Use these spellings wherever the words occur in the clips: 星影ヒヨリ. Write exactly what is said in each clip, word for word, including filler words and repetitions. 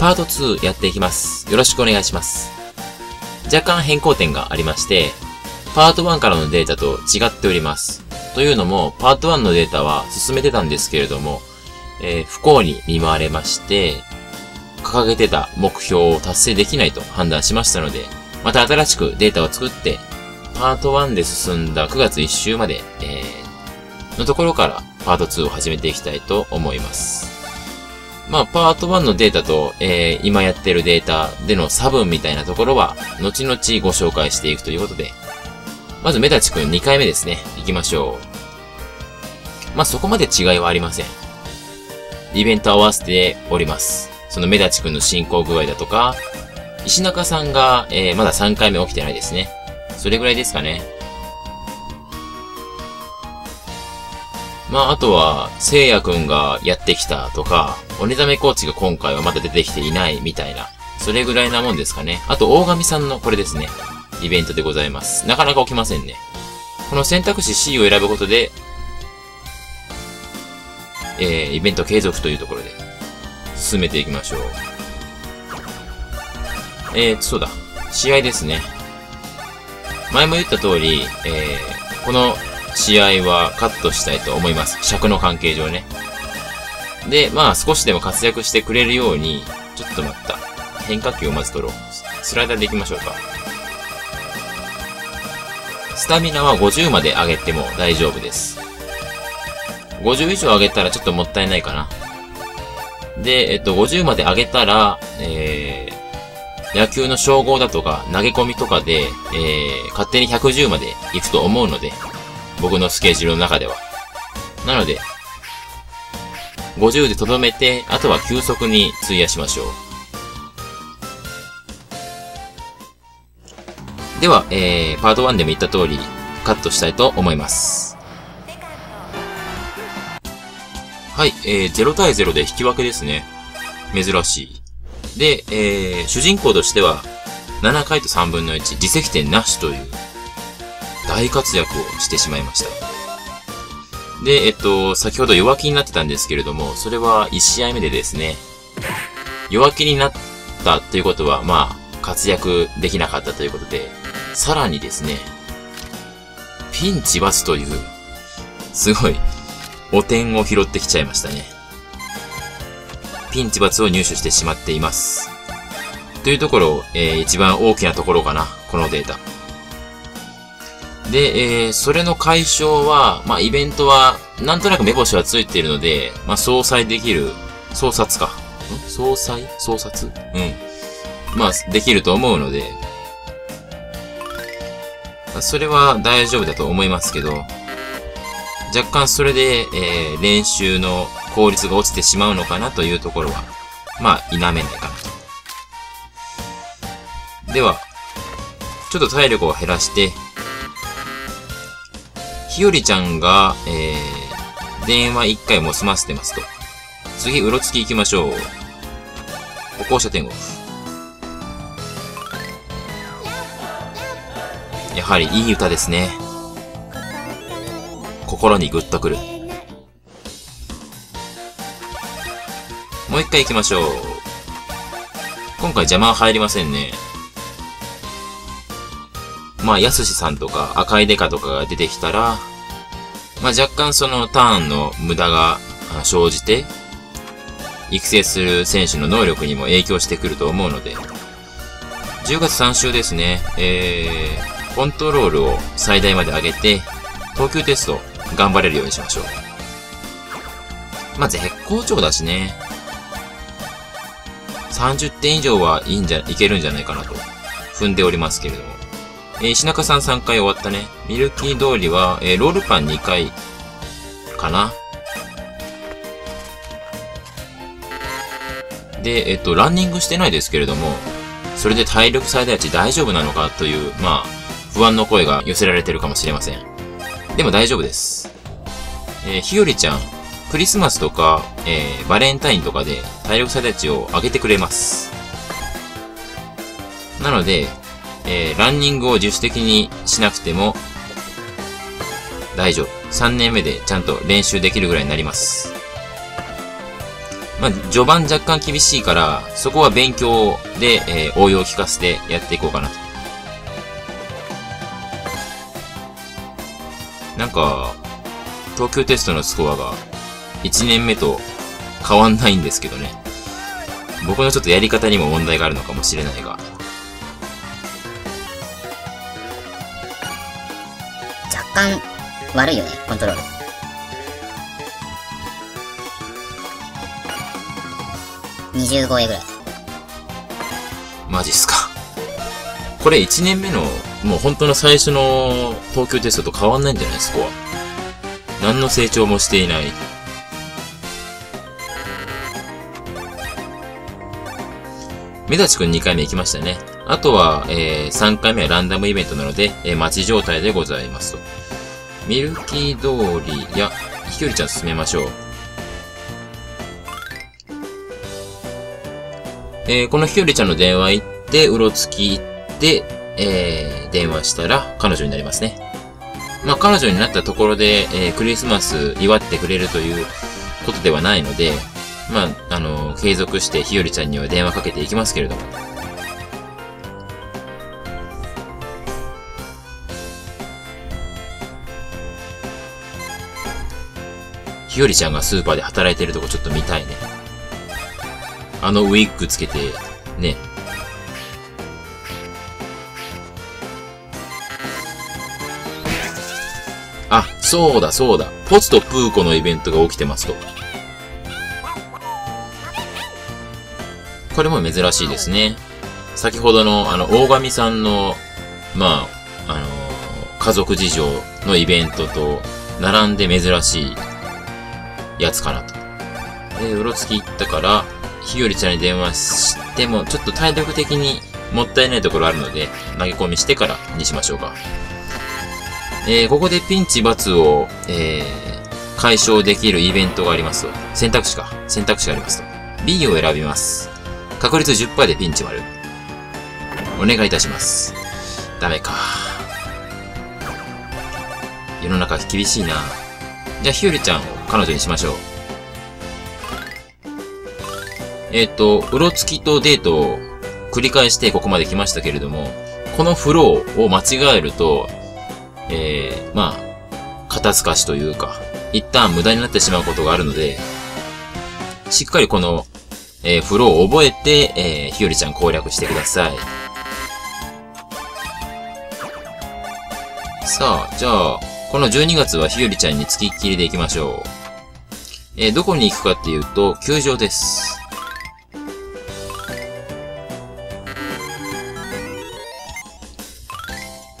パートツーやっていきます。よろしくお願いします。若干変更点がありまして、パートワンからのデータと違っております。というのも、パートワンのデータは進めてたんですけれども、えー、不幸に見舞われまして、掲げてた目標を達成できないと判断しましたので、また新しくデータを作って、パートワンで進んだくがついっ週まで、えー、のところからパートツーを始めていきたいと思います。まあ、パートワンのデータと、えー、今やってるデータでの差分みたいなところは、後々ご紹介していくということで、まずメタチ君にかいめですね。行きましょう。まあ、そこまで違いはありません。イベント合わせております。そのメダチ君の進行具合だとか、石中さんが、えー、まださんかいめ起きてないですね。それぐらいですかね。まあ、あとは、聖夜君がやってきたとか、鬼ザメコーチが今回はまだ出てきていないみたいな、それぐらいなもんですかね。あと、大神さんのこれですね。イベントでございます。なかなか起きませんね。この選択肢 シー を選ぶことで、えー、イベント継続というところで、進めていきましょう。えー、そうだ。試合ですね。前も言った通り、えー、この試合はカットしたいと思います。尺の関係上ね。で、まあ少しでも活躍してくれるように、ちょっと待った。変化球をまず取ろう。スライダーでいきましょうか。スタミナはごじゅうまで上げても大丈夫です。ごじゅう以上上げたらちょっともったいないかな。で、えっと、ごじゅうまで上げたら、えー、野球の称号だとか、投げ込みとかで、えー、勝手にひゃくじゅうまで行くと思うので、僕のスケジュールの中では。なので、ごじゅうでとどめて、あとは休息に費やしましょう。では、えー、パートワンでも言った通り、カットしたいと思います。はい、えー、ゼロ対ゼロで引き分けですね。珍しい。で、えー、主人公としては、ななかいとさんぶんのいち、自責点なしという、大活躍をしてしまいました。で、えっと、先ほど弱気になってたんですけれども、それはいち試合目でですね、弱気になったということは、まあ、活躍できなかったということで、さらにですね、ピンチ罰という、すごい、お点を拾ってきちゃいましたね。ピンチ罰を入手してしまっています。というところ、えー、一番大きなところかな。このデータ。で、えー、それの解消は、まあ、イベントは、なんとなく目星はついているので、まあ、相殺できる、相殺か。ん相殺相殺うん。まあ、できると思うので、まあ、それは大丈夫だと思いますけど、若干それで、えー、練習の効率が落ちてしまうのかなというところは、まあ、否めないかな。では、ちょっと体力を減らして、ひよりちゃんが、えー、電話いっかいも済ませてますと。次、うろつき行きましょう。歩行者天国。やはりいい歌ですね。心にグッとくる。もう一回行きましょう。今回邪魔は入りませんね。まあ、やすしさんとか赤いデカとかが出てきたら、まあ若干そのターンの無駄が生じて、育成する選手の能力にも影響してくると思うので、じゅうがつさん週ですね、えー、コントロールを最大まで上げて、投球テスト、頑張れるようにしましょう。まあ、絶好調だしね。さんじゅってん以上はいいんじゃ、いけるんじゃないかなと踏んでおりますけれども。えー、石中さんさんかい終わったね。ミルキー通りは、えー、ロールパンにかいかな。で、えっと、ランニングしてないですけれども、それで体力最大値大丈夫なのかという、まあ、不安の声が寄せられてるかもしれません。でも大丈夫です。えー、ひよりちゃん、クリスマスとか、えー、バレンタインとかで体力最大値を上げてくれます。なので、えー、ランニングを自主的にしなくても大丈夫。さんねんめでちゃんと練習できるぐらいになります。まあ、序盤若干厳しいから、そこは勉強で、えー、応用を効かせてやっていこうかなと。なんか、東京テストのスコアがいちねんめと変わんないんですけどね。僕のちょっとやり方にも問題があるのかもしれないが。若干悪いよね、コントロール。にじゅうごえぐらい。マジっすか。これいちねんめの、もう本当の最初の東京テストと変わんないんじゃないですか。何の成長もしていない。目立ちくんにかいめ行きましたね。あとは、えー、さんかいめはランダムイベントなので、えー、待ち状態でございますと。ミルキー通りや、ひよりちゃん進めましょう。えー、このひよりちゃんの電話行って、うろつき行って、えー、電話したら彼女になりますね。まあ、彼女になったところで、えー、クリスマス祝ってくれるということではないので、まあ、あのー、継続してひよりちゃんには電話かけていきますけれども。ひよりちゃんがスーパーで働いてるとこちょっと見たいね。あのウィッグつけて、ね。あ、そうだそうだ。ポツとプーコのイベントが起きてますと。これも珍しいですね。先ほどの、あの、大神さんの、まあ、あのー、家族事情のイベントと、並んで珍しいやつかなと。で、うろつき行ったから、ひよりちゃんに電話しても、ちょっと体力的にもったいないところあるので、投げ込みしてからにしましょうか。えー、ここでピンチ×を、えー、解消できるイベントがありますと。選択肢か。選択肢がありますと。B を選びます。確率 じゅっパーセント でピンチ割る。お願いいたします。ダメか。世の中厳しいな。じゃあひよりちゃんを彼女にしましょう。えっと、うろつきとデートを繰り返してここまで来ましたけれども、このフローを間違えると、えー、まあ、肩透かしというか、一旦無駄になってしまうことがあるので、しっかりこの、えー、フローを覚えて、えー、ひよりちゃん攻略してください。さあ、じゃあ、このじゅうにがつはひよりちゃんに付きっきりでいきましょう。えー、どこに行くかっていうと、球場です。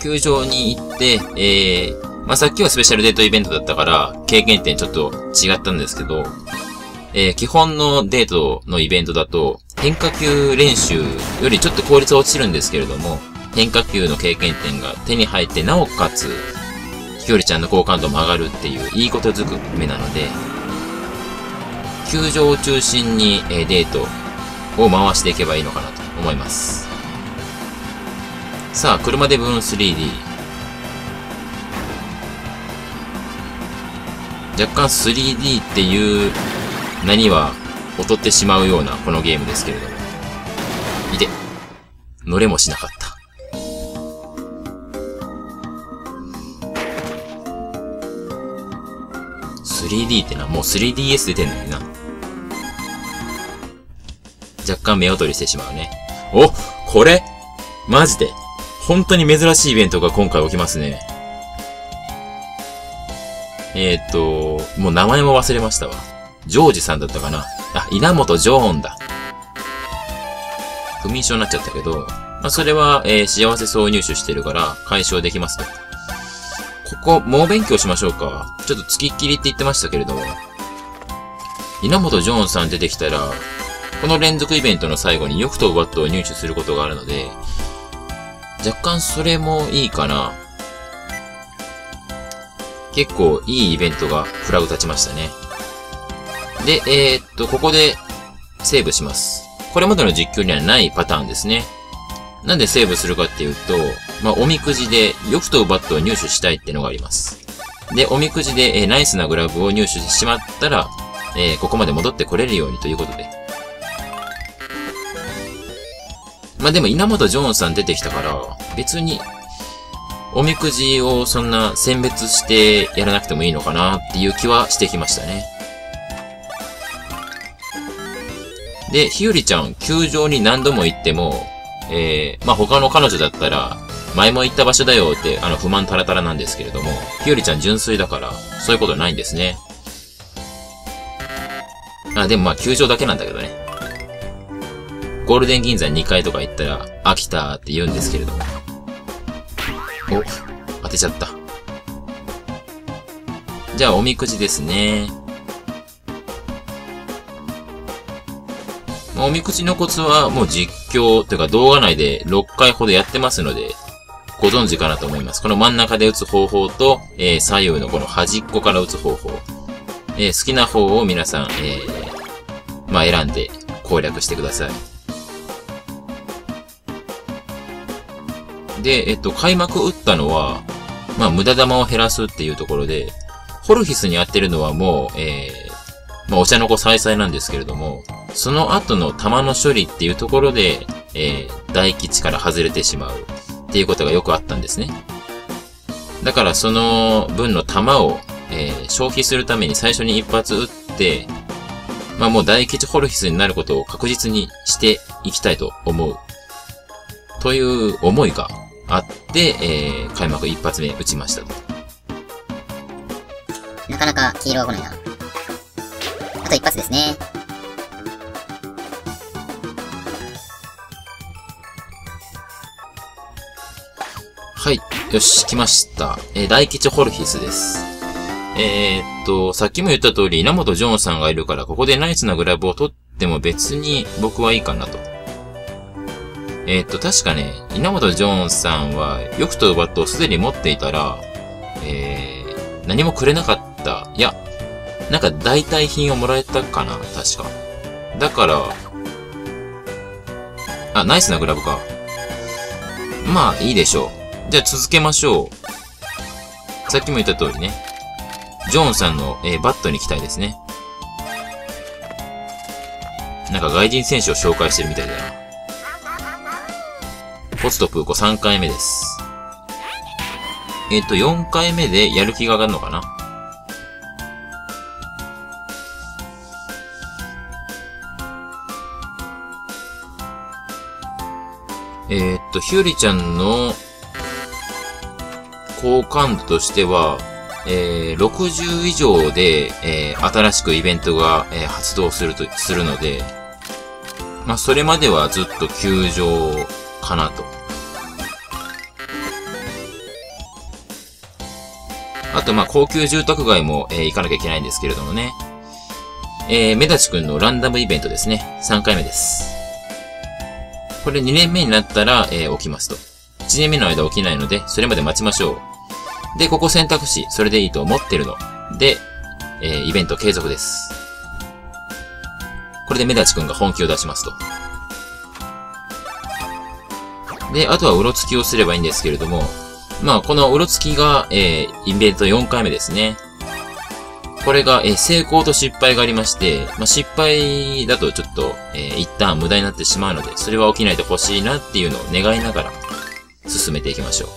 球場に行って、えー、まあ、さっきはスペシャルデートイベントだったから、経験点ちょっと違ったんですけど、えー、基本のデートのイベントだと、変化球練習よりちょっと効率は落ちるんですけれども、変化球の経験点が手に入って、なおかつ、ひよりちゃんの好感度も上がるっていう、いいことづくめなので、球場を中心に、えー、デートを回していけばいいのかなと思います。さあ、車で分 スリーディー。若干 スリーディー っていう名には劣ってしまうようなこのゲームですけれども。いて。乗れもしなかった。スリーディー ってな、もう スリーディーエス 出てんのにな。若干目劣りしてしまうね。お、これマジで本当に珍しいイベントが今回起きますね。えー、っと、もう名前も忘れましたわ。ジョージさんだったかな。あ、稲本ジョーンだ。不眠症になっちゃったけど、まあ、それは、えー、幸せそう入手してるから解消できますと。ここ、猛勉強しましょうか。ちょっと付きっきりって言ってましたけれども。稲本ジョーンさん出てきたら、この連続イベントの最後に欲とバットを入手することがあるので、若干それもいいかな。結構いいイベントがフラグ立ちましたね。で、えー、っと、ここでセーブします。これまでの実況にはないパターンですね。なんでセーブするかっていうと、まあ、おみくじで欲とバットを入手したいってのがあります。で、おみくじで、えー、ナイスなグラブを入手してしまったら、えー、ここまで戻ってこれるようにということで。まあ、でも稲本ジョーンさん出てきたから、別に、おみくじをそんな選別してやらなくてもいいのかなっていう気はしてきましたね。で、ひよりちゃん、球場に何度も行っても、えー、まあ、他の彼女だったら、前も行った場所だよって、あの、不満タラタラなんですけれども、ひよりちゃん純粋だから、そういうことないんですね。あ、でもまあ、球場だけなんだけどね。ゴールデン銀座にかいとか行ったら、飽きたって言うんですけれども。お、当てちゃった。じゃあ、おみくじですね。おみくじのコツはもう実況というか動画内でろっかいほどやってますので、ご存知かなと思います。この真ん中で打つ方法と、えー、左右のこの端っこから打つ方法。えー、好きな方を皆さん、えー、まあ選んで攻略してください。で、えっと、開幕打ったのは、まあ無駄玉を減らすっていうところで、ホルヒスに当てるのはもう、えー、まあお茶の子さいさいなんですけれども、その後の弾の処理っていうところで、えー、大吉から外れてしまうっていうことがよくあったんですね。だからその分の弾を、えー、消費するために最初に一発撃って、まあもう大吉ホルヒスになることを確実にしていきたいと思う。という思いがあって、えー、開幕一発目撃ちましたと。なかなか黄色は来ないな。あと一発ですね。はい。よし、来ました。えー、大吉ホルヒスです。えー、っと、さっきも言った通り、稲本ジョーンさんがいるから、ここでナイスなグラブを取っても別に僕はいいかなと。えー、っと、確かね、稲本ジョーンさんは、欲と奪ってをすでに持っていたら、えー、何もくれなかった。いや、なんか代替品をもらえたかな、確か。だから、あ、ナイスなグラブか。まあ、いいでしょう。じゃあ続けましょう。さっきも言った通りね。ジョーンさんの、えー、バットに期待ですね。なんか外人選手を紹介してるみたいだな。ポストプーコさんかいめです。えっと、よんかいめでやる気が上がるのかな。えー、っと、ひよりちゃんの好感度としては、えー、ろくじゅう以上で、えー、新しくイベントが、えー、発動すると、するので、まあ、それまではずっと休場かなと。あと、まあ、高級住宅街も、えー、行かなきゃいけないんですけれどもね。えー、目立ちくんのランダムイベントですね。さんかいめです。これにねんめになったら、えー、起きますと。いちねんめの間起きないので、それまで待ちましょう。で、ここ選択肢、それでいいと思ってるの。で、えー、イベント継続です。これで目立ちくんが本気を出しますと。で、あとはうろつきをすればいいんですけれども、まあ、このうろつきが、えー、イベントよんかいめですね。これが、えー、成功と失敗がありまして、まあ、失敗だとちょっと、えー、一旦無駄になってしまうので、それは起きないでほしいなっていうのを願いながら、進めていきましょう。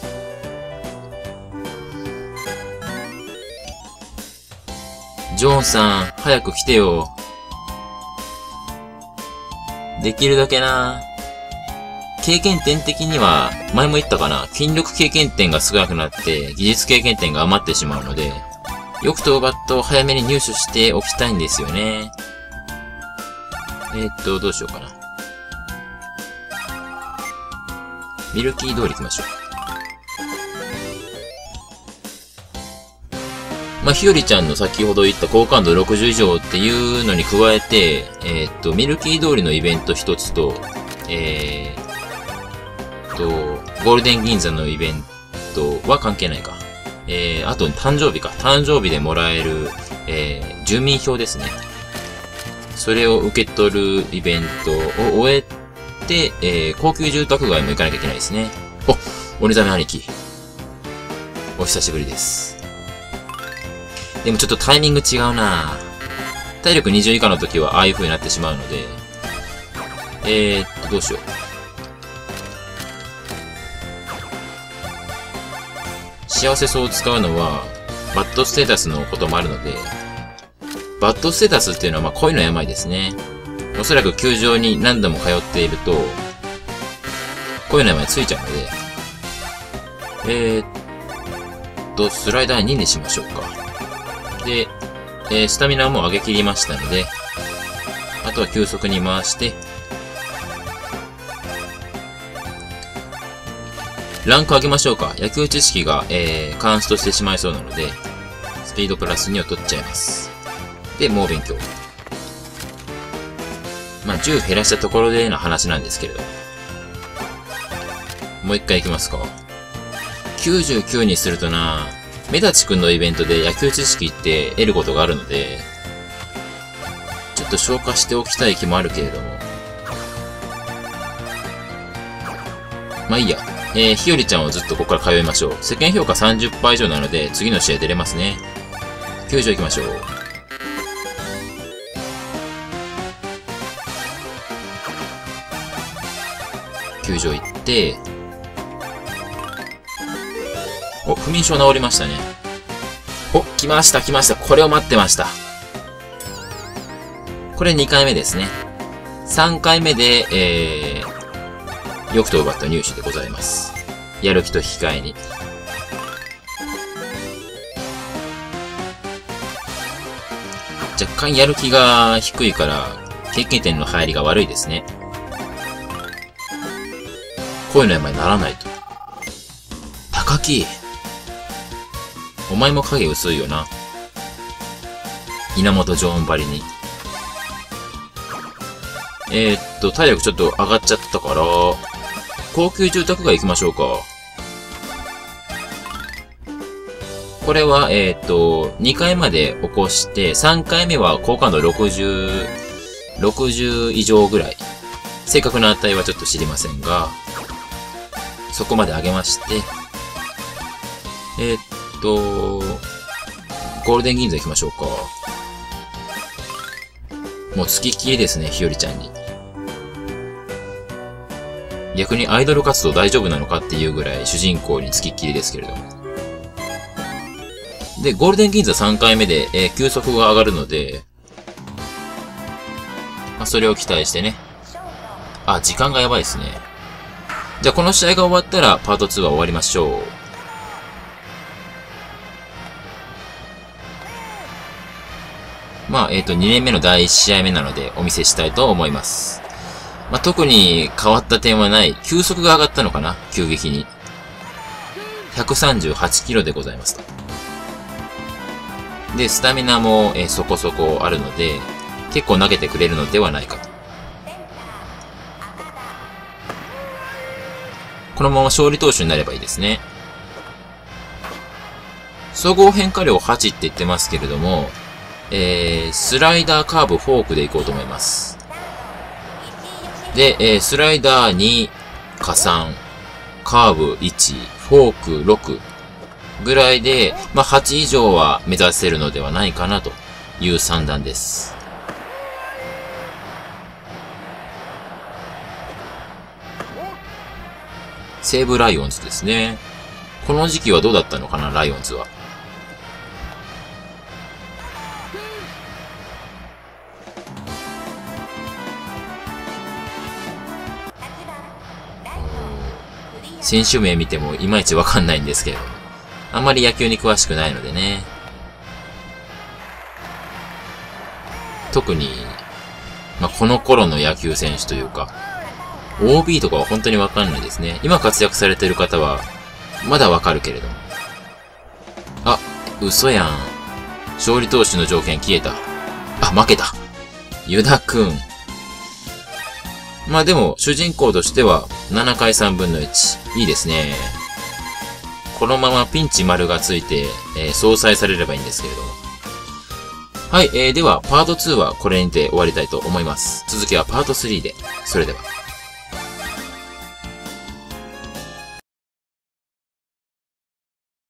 ジョーンさん、早く来てよ。できるだけな。経験点的には、前も言ったかな、筋力経験点が少なくなって、技術経験点が余ってしまうので、欲と奪ってを早めに入手しておきたいんですよね。えー、っと、どうしようかな。ミルキー通り行きましょう。まあ、ひよりちゃんの先ほど言った好感度ろくじゅう以上っていうのに加えて、えー、っと、ミルキー通りのイベント一つと、えー、っと、ゴールデン銀座のイベントは関係ないか。えー、あと、誕生日か。誕生日でもらえる、えー、住民票ですね。それを受け取るイベントを終えて、で、えー、高級住宅街も行かなきゃいけないですね。お、お目覚め兄貴。お久しぶりです。でもちょっとタイミング違うなぁ。体力にじゅう以下の時はああいう風になってしまうので、えーっと、どうしよう。幸せそうを使うのは、バッドステータスのこともあるので、バッドステータスっていうのはまあ恋の病ですね。おそらく球場に何度も通っていると、恋の病ついちゃうので、えー、っと、スライダーににしましょうか。で、えー、スタミナも上げ切りましたので、あとは急速に回して、ランク上げましょうか。野球知識が、えー、カンストしてしまいそうなので、スピードプラスにを取っちゃいます。で、猛勉強。まあ、じゅう減らしたところでの話なんですけれど。もう一回行きますか。きゅうじゅうきゅうにするとな、目立ちくんのイベントで野球知識って得ることがあるので、ちょっと消化しておきたい気もあるけれども。まあいいや。えー、ひよりちゃんをずっとここから通いましょう。世間評価 さんじゅっパーセント 以上なので、次の試合出れますね。球場行きましょう。球場行って、お、不眠症治りましたね。お、来ました来ました。これを待ってました。これにかいめですね。さんかいめで、えー、よくと奪った入手でございます。やる気と引き換えに。若干やる気が低いから、経験点の入りが悪いですね。恋の病にならないと。高木。お前も影薄いよな。稲本常温張りに。えー、っと、体力ちょっと上がっちゃったから、高級住宅街行きましょうか。これは、えー、っと、にかいまで起こして、さんかいめは好感度ろくじゅう、ろくじゅう以上ぐらい。正確な値はちょっと知りませんが、そこまで上げまして、えー、っと、と、ゴールデン銀座行きましょうか。もう付きっきりですね、ひよりちゃんに。逆にアイドル活動大丈夫なのかっていうぐらい主人公に付きっきりですけれども。で、ゴールデン銀座さんかいめで、えー、球速が上がるので、まあ、それを期待してね。あ、時間がやばいですね。じゃあこの試合が終わったらパートには終わりましょう。まあ、えっと、にねんめのだいいち試合目なのでお見せしたいと思います。まあ、特に変わった点はない。球速が上がったのかな？急激に。ひゃくさんじゅうはちキロでございますと。で、スタミナも、えー、そこそこあるので、結構投げてくれるのではないかと。このまま勝利投手になればいいですね。総合変化量はちって言ってますけれども、えー、スライダー、カーブ、フォークでいこうと思います。で、えー、スライダーに、加算、カーブいち、フォークろくぐらいで、まあ、はち以上は目指せるのではないかなという算段です。西武ライオンズですね。この時期はどうだったのかな、ライオンズは。選手名見てもいまいちわかんないんですけれども。あんまり野球に詳しくないのでね。特に、まあ、この頃の野球選手というか、オービー とかは本当にわかんないですね。今活躍されてる方は、まだわかるけれども。あ、嘘やん。勝利投手の条件消えた。あ、負けた。湯田くん。まあでも、主人公としては、ななかいさんぶんのいち。いいですね。このままピンチ丸がついて、えー、相殺されればいいんですけれども。はい、えー、では、パートにはこれにて終わりたいと思います。続きはパートさんで。それでは。